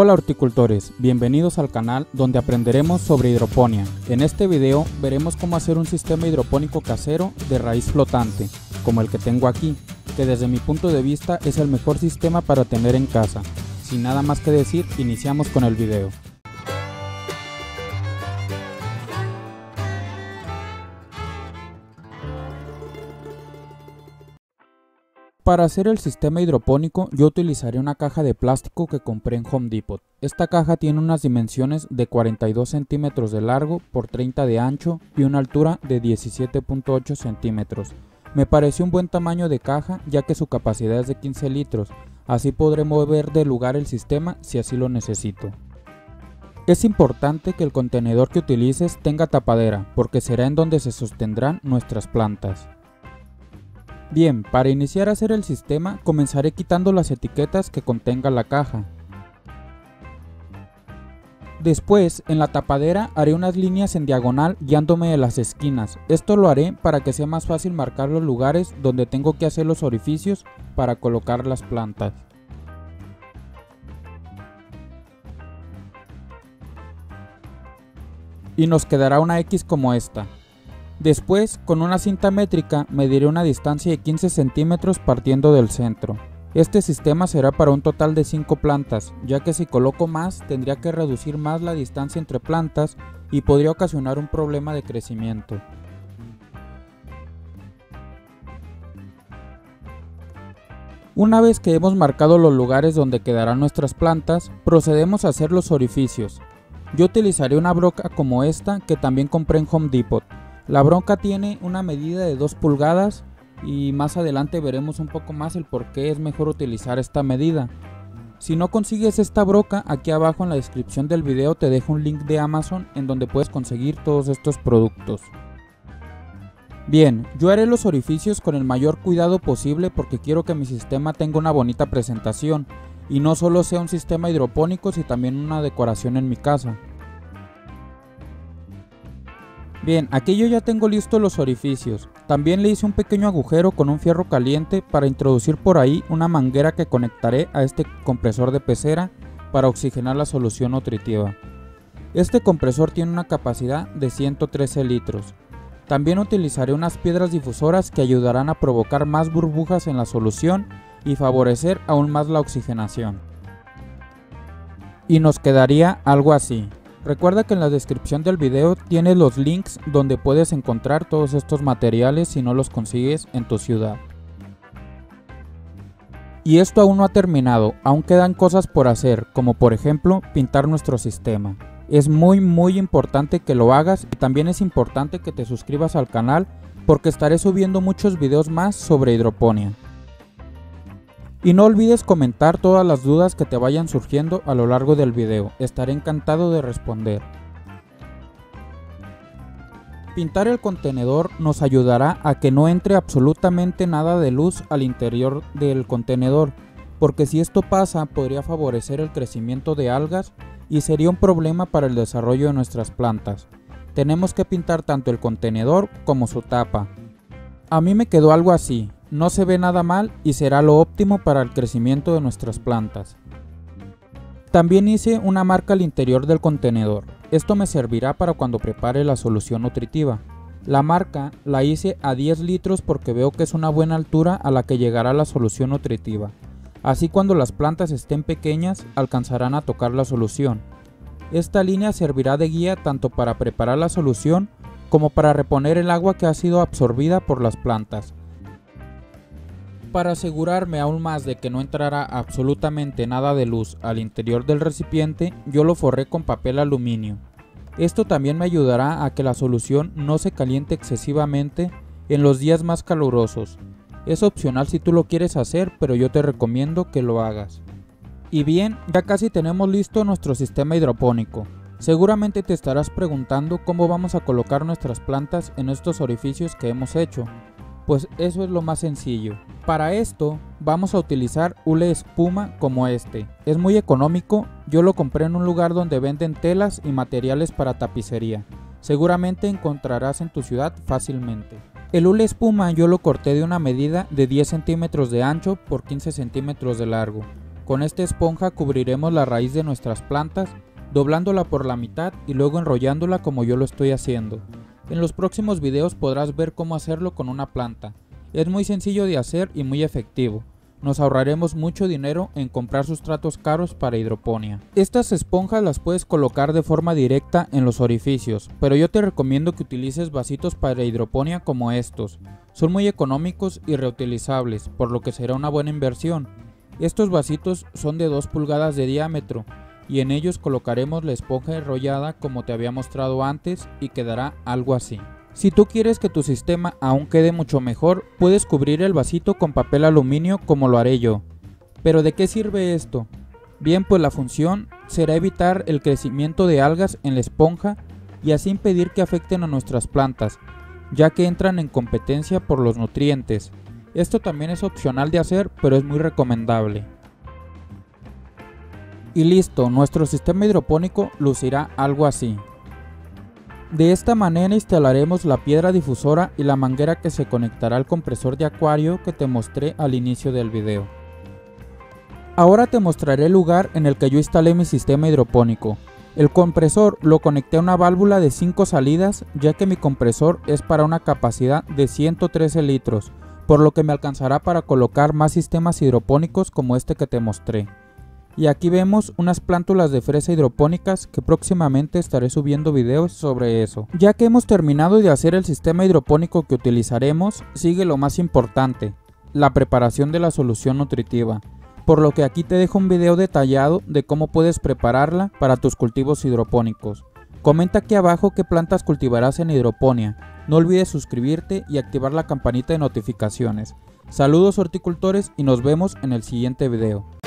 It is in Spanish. Hola horticultores, bienvenidos al canal donde aprenderemos sobre hidroponía. En este video veremos cómo hacer un sistema hidropónico casero de raíz flotante, como el que tengo aquí, que desde mi punto de vista es el mejor sistema para tener en casa. Sin nada más que decir, iniciamos con el video. Para hacer el sistema hidropónico yo utilizaré una caja de plástico que compré en Home Depot. Esta caja tiene unas dimensiones de 42 centímetros de largo por 30 de ancho y una altura de 17.8 centímetros. Me pareció un buen tamaño de caja ya que su capacidad es de 15 litros, así podré mover de lugar el sistema si así lo necesito. Es importante que el contenedor que utilices tenga tapadera porque será en donde se sostendrán nuestras plantas. Bien, para iniciar a hacer el sistema, comenzaré quitando las etiquetas que contenga la caja. Después, en la tapadera haré unas líneas en diagonal guiándome de las esquinas. Esto lo haré para que sea más fácil marcar los lugares donde tengo que hacer los orificios para colocar las plantas. Y nos quedará una X como esta. Después, con una cinta métrica, mediré una distancia de 15 centímetros partiendo del centro. Este sistema será para un total de 5 plantas, ya que si coloco más, tendría que reducir más la distancia entre plantas y podría ocasionar un problema de crecimiento. Una vez que hemos marcado los lugares donde quedarán nuestras plantas, procedemos a hacer los orificios. Yo utilizaré una broca como esta que también compré en Home Depot. La broca tiene una medida de 2 pulgadas y más adelante veremos un poco más el por qué es mejor utilizar esta medida. Si no consigues esta broca, aquí abajo en la descripción del video te dejo un link de Amazon en donde puedes conseguir todos estos productos. Bien, yo haré los orificios con el mayor cuidado posible porque quiero que mi sistema tenga una bonita presentación y no solo sea un sistema hidropónico sino también una decoración en mi casa. Bien, aquí yo ya tengo listos los orificios. También le hice un pequeño agujero con un fierro caliente para introducir por ahí una manguera que conectaré a este compresor de pecera para oxigenar la solución nutritiva. Este compresor tiene una capacidad de 113 litros. También utilizaré unas piedras difusoras que ayudarán a provocar más burbujas en la solución y favorecer aún más la oxigenación. Y nos quedaría algo así. Recuerda que en la descripción del video tienes los links donde puedes encontrar todos estos materiales si no los consigues en tu ciudad. Y esto aún no ha terminado, aún quedan cosas por hacer, como por ejemplo pintar nuestro sistema. Es muy importante que lo hagas y también es importante que te suscribas al canal porque estaré subiendo muchos videos más sobre hidroponía. Y no olvides comentar todas las dudas que te vayan surgiendo a lo largo del video, estaré encantado de responder. Pintar el contenedor nos ayudará a que no entre absolutamente nada de luz al interior del contenedor, porque si esto pasa podría favorecer el crecimiento de algas y sería un problema para el desarrollo de nuestras plantas. Tenemos que pintar tanto el contenedor como su tapa. A mí me quedó algo así. No se ve nada mal y será lo óptimo para el crecimiento de nuestras plantas. También hice una marca al interior del contenedor. Esto me servirá para cuando prepare la solución nutritiva. La marca la hice a 10 litros porque veo que es una buena altura a la que llegará la solución nutritiva. Así cuando las plantas estén pequeñas alcanzarán a tocar la solución. Esta línea servirá de guía tanto para preparar la solución como para reponer el agua que ha sido absorbida por las plantas. Para asegurarme aún más de que no entrará absolutamente nada de luz al interior del recipiente, yo lo forré con papel aluminio. Esto también me ayudará a que la solución no se caliente excesivamente en los días más calurosos. Es opcional si tú lo quieres hacer, pero yo te recomiendo que lo hagas. Y bien, ya casi tenemos listo nuestro sistema hidropónico. Seguramente te estarás preguntando cómo vamos a colocar nuestras plantas en estos orificios que hemos hecho. Pues eso es lo más sencillo. Para esto vamos a utilizar hule espuma como este. Es muy económico, yo lo compré en un lugar donde venden telas y materiales para tapicería. Seguramente encontrarás en tu ciudad fácilmente. El hule espuma yo lo corté de una medida de 10 centímetros de ancho por 15 centímetros de largo. Con esta esponja cubriremos la raíz de nuestras plantas, doblándola por la mitad y luego enrollándola como yo lo estoy haciendo. En los próximos videos podrás ver cómo hacerlo con una planta. Es muy sencillo de hacer y muy efectivo. Nos ahorraremos mucho dinero en comprar sustratos caros para hidroponía. Estas esponjas las puedes colocar de forma directa en los orificios, pero yo te recomiendo que utilices vasitos para hidroponía como estos. Son muy económicos y reutilizables, por lo que será una buena inversión. Estos vasitos son de 2 pulgadas de diámetro y en ellos colocaremos la esponja enrollada como te había mostrado antes y quedará algo así. Si tú quieres que tu sistema aún quede mucho mejor, puedes cubrir el vasito con papel aluminio como lo haré yo. ¿Pero de qué sirve esto? Bien, pues la función será evitar el crecimiento de algas en la esponja y así impedir que afecten a nuestras plantas, ya que entran en competencia por los nutrientes. Esto también es opcional de hacer, pero es muy recomendable. Y listo, nuestro sistema hidropónico lucirá algo así. De esta manera instalaremos la piedra difusora y la manguera que se conectará al compresor de acuario que te mostré al inicio del video. Ahora te mostraré el lugar en el que yo instalé mi sistema hidropónico. El compresor lo conecté a una válvula de 5 salidas, ya que mi compresor es para una capacidad de 113 litros, por lo que me alcanzará para colocar más sistemas hidropónicos como este que te mostré. Y aquí vemos unas plántulas de fresa hidropónicas que próximamente estaré subiendo videos sobre eso. Ya que hemos terminado de hacer el sistema hidropónico que utilizaremos, sigue lo más importante, la preparación de la solución nutritiva. Por lo que aquí te dejo un video detallado de cómo puedes prepararla para tus cultivos hidropónicos. Comenta aquí abajo qué plantas cultivarás en hidroponía. No olvides suscribirte y activar la campanita de notificaciones. Saludos horticultores y nos vemos en el siguiente video.